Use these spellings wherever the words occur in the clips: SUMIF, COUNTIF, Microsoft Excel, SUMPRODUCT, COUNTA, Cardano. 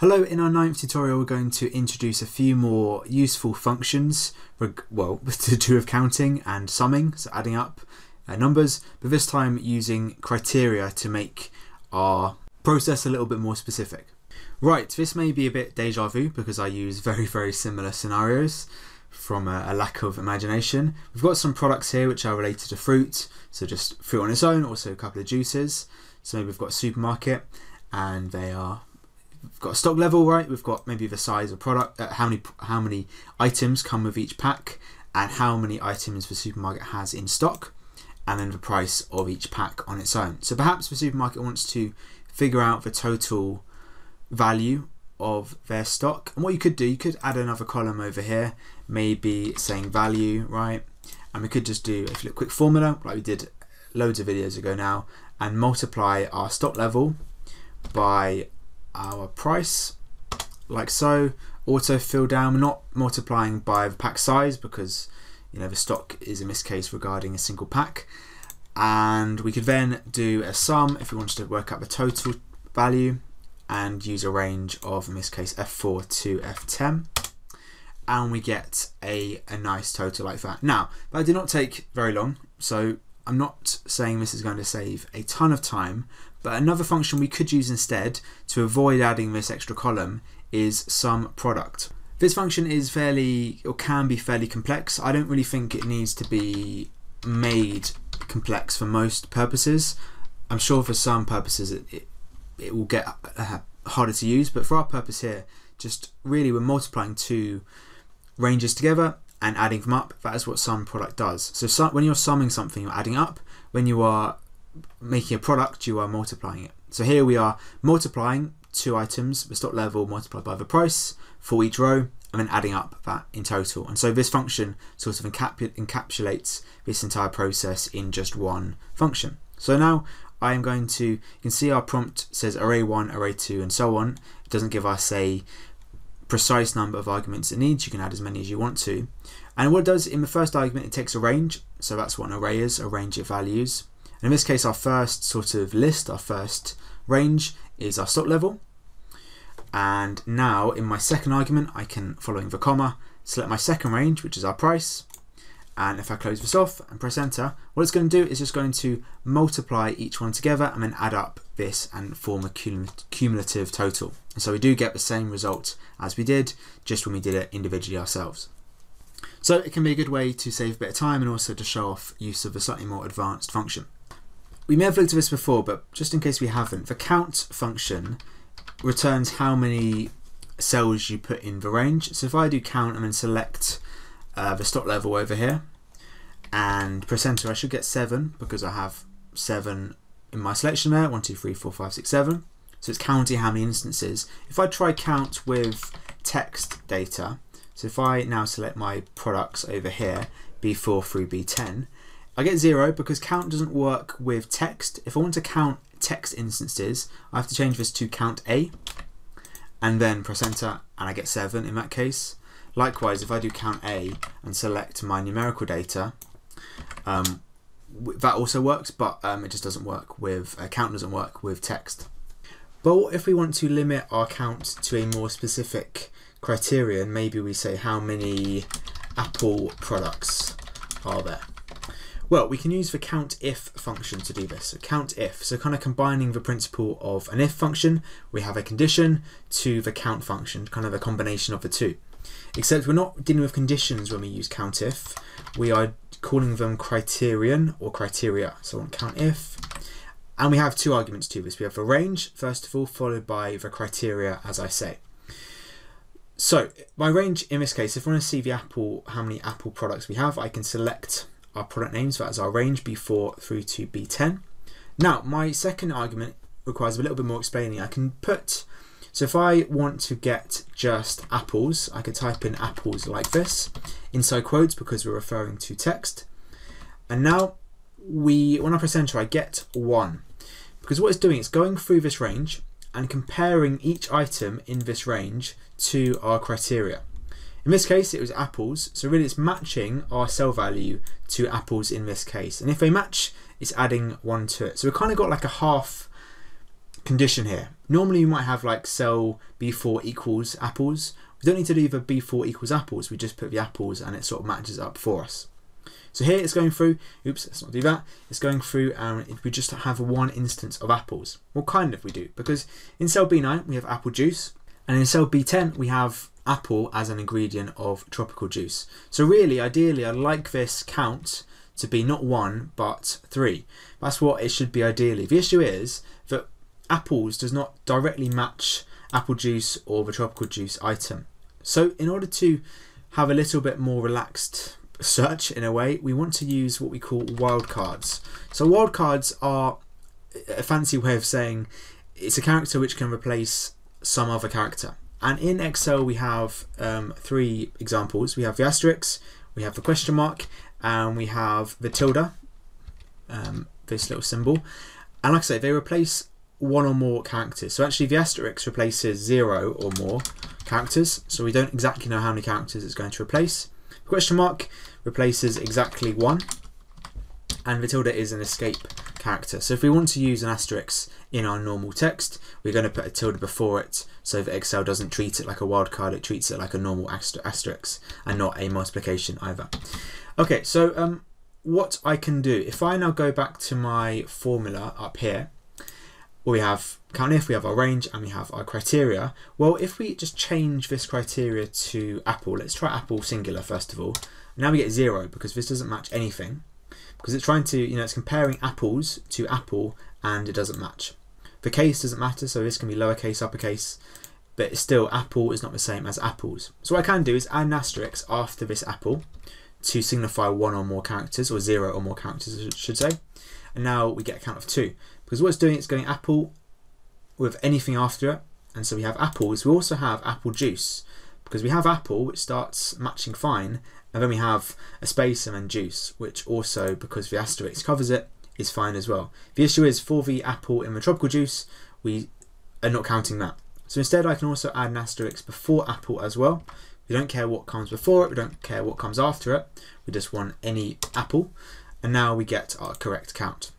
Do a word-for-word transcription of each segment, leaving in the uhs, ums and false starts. Hello, in our ninth tutorial we're going to introduce a few more useful functions, well, to do with counting and summing, so adding up uh, numbers, but this time using criteria to make our process a little bit more specific. Right, this may be a bit deja vu because I use very, very similar scenarios from a, a lack of imagination. We've got some products here which are related to fruit, so just fruit on its own, also a couple of juices. So maybe we've got a supermarket and they are We've got a stock level, right? We've got maybe the size of product, uh, how many how many items come with each pack, and how many items the supermarket has in stock, and then the price of each pack on its own. So perhaps the supermarket wants to figure out the total value of their stock. And what you could do, you could add another column over here, maybe saying value, right? And we could just do a quick formula like we did loads of videos ago now, and multiply our stock level by our price, like so. Auto fill down. We're not multiplying by the pack size because, you know, the stock is in this case regarding a single pack. And we could then do a sum if we wanted to work out the total value, and use a range of, in this case, F four to F ten, and we get a, a nice total like that. Now, that did not take very long, so I'm not saying this is going to save a ton of time, but another function we could use instead to avoid adding this extra column is SUMPRODUCT. This function is fairly, or can be fairly complex. I don't really think it needs to be made complex for most purposes. I'm sure for some purposes it, it, it will get uh, harder to use, but for our purpose here, just really we're multiplying two ranges together and adding them up. That is what SUMPRODUCT does. So sum, when you're summing something, you're adding up. When you are making a product, you are multiplying it. So here we are multiplying two items, the stock level multiplied by the price for each row, and then adding up that in total. And so this function sort of encapul encapsulates this entire process in just one function. So now I am going to, you can see our prompt says array one, array two, and so on. It doesn't give us a precise number of arguments it needs. You can add as many as you want to. And what it does, in the first argument, it takes a range. So that's what an array is, a range of values. And in this case, our first sort of list, our first range is our stock level. And now in my second argument, I can, following the comma, select my second range, which is our price. And if I close this off and press enter, what it's going to do is just going to multiply each one together and then add up this and form a cumulative total. And so we do get the same result as we did just when we did it individually ourselves. So it can be a good way to save a bit of time and also to show off use of a slightly more advanced function. We may have looked at this before, but just in case we haven't, the count function returns how many cells you put in the range. So if I do count and then select Uh, the stock level over here and press enter, I should get seven because I have seven in my selection there, one, two, three, four, five, six, seven. So it's counting how many instances. If I try count with text data, so if I now select my products over here, B four through B ten, I get zero because count doesn't work with text. If I want to count text instances, I have to change this to count A and then press enter and I get seven in that case. Likewise, if I do count A and select my numerical data, um, that also works, but um, it just doesn't work with, uh, count doesn't work with text. But what if we want to limit our count to a more specific criterion? Maybe we say how many Apple products are there? Well, we can use the COUNTIF function to do this. So COUNTIF, so kind of combining the principle of an if function, we have a condition, to the count function, kind of a combination of the two. Except we're not dealing with conditions when we use COUNTIF. We are calling them criterion or criteria. So on COUNTIF, and we have two arguments to this. We have the range, first of all, followed by the criteria, as I say. So my range in this case, if I want to see the apple, how many apple products we have, I can select our product names. So that's our range, B four through to B ten. Now, my second argument requires a little bit more explaining. I can put So if I want to get just apples, I could type in apples like this, inside quotes because we're referring to text. And now we, when I press enter, I get one. Because what it's doing, it's going through this range and comparing each item in this range to our criteria. In this case, it was apples. So really it's matching our cell value to apples in this case. And if they match, it's adding one to it. So we've kind of got like a half condition here. Normally you might have like cell B four equals apples. We don't need to leave a B four equals apples, we just put the apples and it sort of matches up for us. So here it's going through, oops, let's not do that. It's going through and we just have one instance of apples. Well, kind of we do, because in cell B nine we have apple juice, and in cell B ten we have apple as an ingredient of tropical juice. So really, ideally, I like this count to be not one, but three. That's what it should be ideally. The issue is that apples does not directly match apple juice or the tropical juice item. So in order to have a little bit more relaxed search in a way, we want to use what we call wildcards. So wildcards are a fancy way of saying it's a character which can replace some other character. And in Excel we have um, three examples. We have the asterisk, we have the question mark, and we have the tilde, um, this little symbol. And like I say, they replace one or more characters. So actually the asterisk replaces zero or more characters, so we don't exactly know how many characters it's going to replace. The question mark replaces exactly one, and the tilde is an escape character. So if we want to use an asterisk in our normal text, we're going to put a tilde before it so that Excel doesn't treat it like a wildcard, it treats it like a normal aster asterisk and not a multiplication either. Okay, so um, what I can do, if I now go back to my formula up here, we have COUNTIF, we have our range, and we have our criteria. Well, if we just change this criteria to apple, let's try apple singular first of all. Now we get zero because this doesn't match anything, because it's trying to, you know, it's comparing apples to apple and it doesn't match. The case doesn't matter, so this can be lowercase, uppercase, but it's still apple is not the same as apples. So what I can do is add an asterisk after this apple to signify one or more characters, or zero or more characters I should say, and now we get a count of two. Because what it's doing, it's going apple with anything after it, and so we have apples. We also have apple juice, because we have apple, which starts matching fine, and then we have a space and then juice, which also, because the asterisk covers it, is fine as well. The issue is, for the apple in the tropical juice, we are not counting that. So instead I can also add an asterisk before apple as well. We don't care what comes before it, we don't care what comes after it, we just want any apple, and now we get our correct count.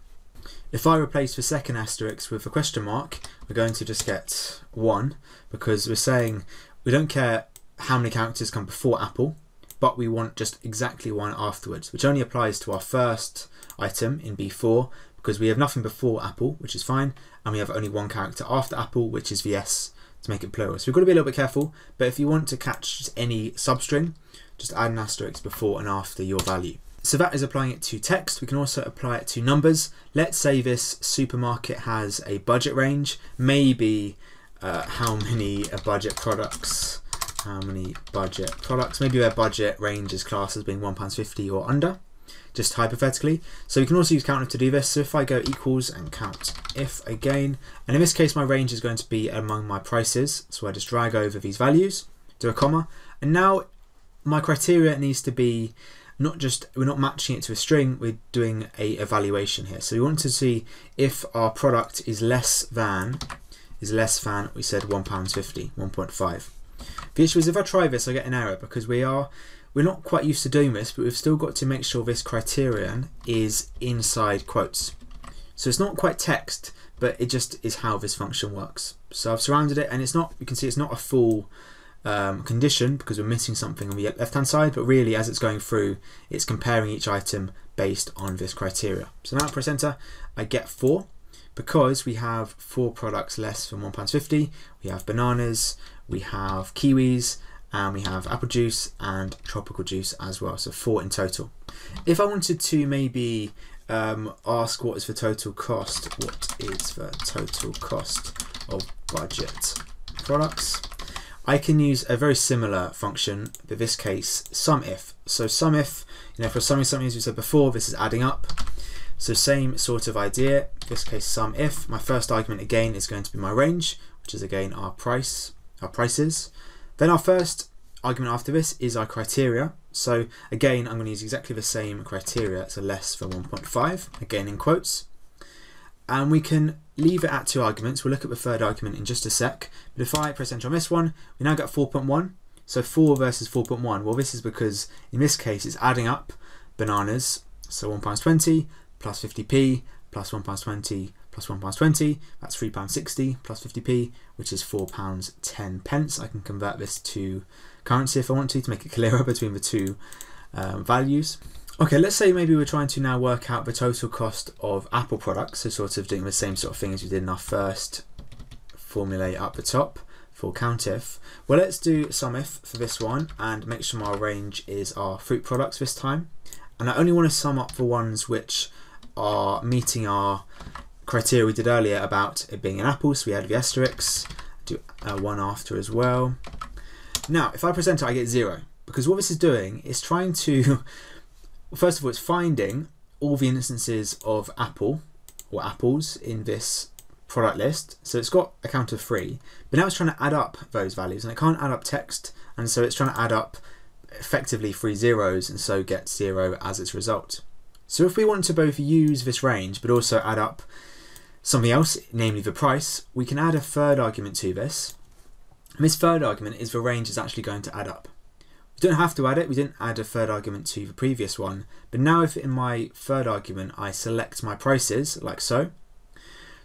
If I replace the second asterisk with a question mark, we're going to just get one, because we're saying we don't care how many characters come before apple, but we want just exactly one afterwards, which only applies to our first item in B four, because we have nothing before apple, which is fine, and we have only one character after apple, which is the S, to make it plural. So we've got to be a little bit careful, but if you want to catch just any substring, just add an asterisk before and after your value. So that is applying it to text. We can also apply it to numbers. Let's say this supermarket has a budget range, maybe uh, how many budget products, how many budget products, maybe their budget range is classed as being one pound fifty or under, just hypothetically. So we can also use COUNTIF to do this. So if I go equals and COUNTIF again, and in this case my range is going to be among my prices, so I just drag over these values, do a comma, and now my criteria needs to be not just, we're not matching it to a string, we're doing a evaluation here. So we want to see if our product is less than, is less than, we said one pound fifty, one point five. The issue is, if I try this I get an error, because we are, we're not quite used to doing this, but we've still got to make sure this criterion is inside quotes. So it's not quite text, but it just is how this function works. So I've surrounded it, and it's not, you can see it's not a full Um, condition, because we're missing something on the left hand side, but really as it's going through it's comparing each item based on this criteria. So now press enter, I get four, because we have four products less than one pound fifty. We have bananas, we have kiwis, and we have apple juice and tropical juice as well, so four in total. If I wanted to maybe um, ask what is the total cost, what is the total cost of budget products, I can use a very similar function, but in this case, SUMIF. So SUMIF, you know, for summing something, as we said before, this is adding up. So same sort of idea, in this case, SUMIF. My first argument again is going to be my range, which is again our price, our prices. Then our first argument after this is our criteria. So again, I'm going to use exactly the same criteria, so less than one point five, again in quotes. And we can leave it at two arguments. We'll look at the third argument in just a sec. But if I press enter on this one, we now get four point one. So four versus four point one. Well, this is because in this case it's adding up bananas. So one pound twenty plus fifty p plus one pound twenty plus one pound twenty, that's three pounds sixty, plus fifty p, which is four pounds ten pence. I can convert this to currency if I want to, to make it clearer between the two um, values. Okay, let's say maybe we're trying to now work out the total cost of Apple products, so sort of doing the same sort of thing as we did in our first formulae up the top for COUNTIF. Well, let's do SUMIF for this one and make sure my range is our fruit products this time. And I only want to sum up the ones which are meeting our criteria we did earlier about it being an apple, so we add the asterisks, do uh, one after as well. Now, if I present it, I get zero, because what this is doing is trying to first of all, it's finding all the instances of apple or apples in this product list. So it's got a count of three, but now it's trying to add up those values, and it can't add up text. And so it's trying to add up effectively three zeros, and so get zero as its result. So if we want to both use this range, but also add up something else, namely the price, we can add a third argument to this. And this third argument is the range is actually going to add up. We don't have to add it, we didn't add a third argument to the previous one, but now if in my third argument I select my prices, like so,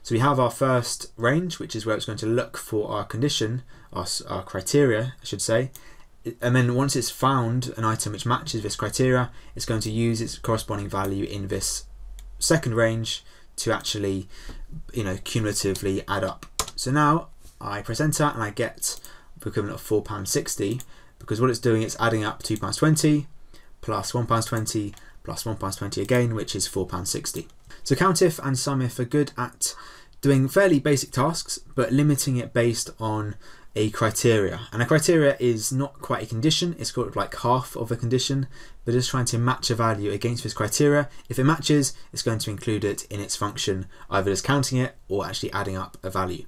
so we have our first range, which is where it's going to look for our condition, our, our criteria, I should say, and then once it's found an item which matches this criteria, it's going to use its corresponding value in this second range to actually, you know, cumulatively add up. So now I press enter and I get the equivalent of four pounds sixty, because what it's doing, it's adding up two pounds twenty plus one pound twenty plus one pound twenty again, which is four pounds sixty. So COUNTIF and SUMIF are good at doing fairly basic tasks, but limiting it based on a criteria. And a criteria is not quite a condition, it's called like half of a condition, but just trying to match a value against this criteria. If it matches, it's going to include it in its function, either as counting it or actually adding up a value.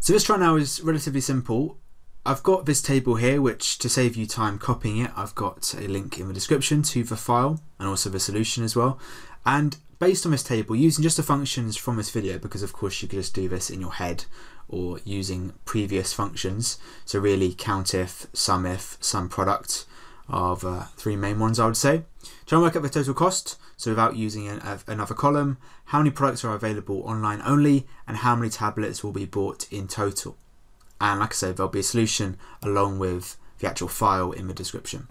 So this try now is relatively simple. I've got this table here, which to save you time copying it, I've got a link in the description to the file and also the solution as well. And based on this table, using just the functions from this video, because of course you could just do this in your head or using previous functions. So really COUNTIF, SUMIF, SUMPRODUCT are the three main ones I would say. Try and work out the total cost. So without using an, uh, another column, how many products are available online only and how many tablets will be bought in total. And like I said, there'll be a solution along with the actual file in the description.